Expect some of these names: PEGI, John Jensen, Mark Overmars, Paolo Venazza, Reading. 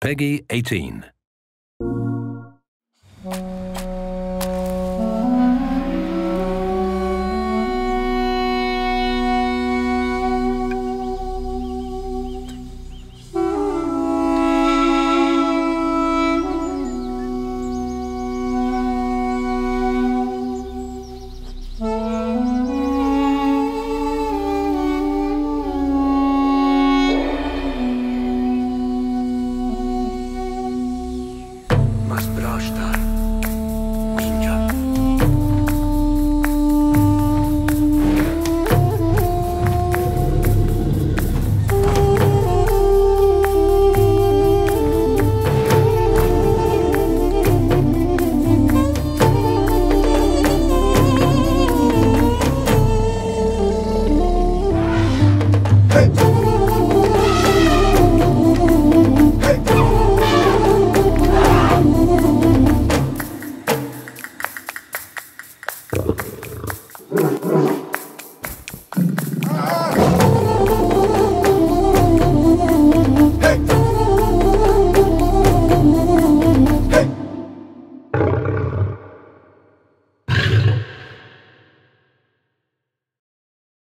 PEGI 18.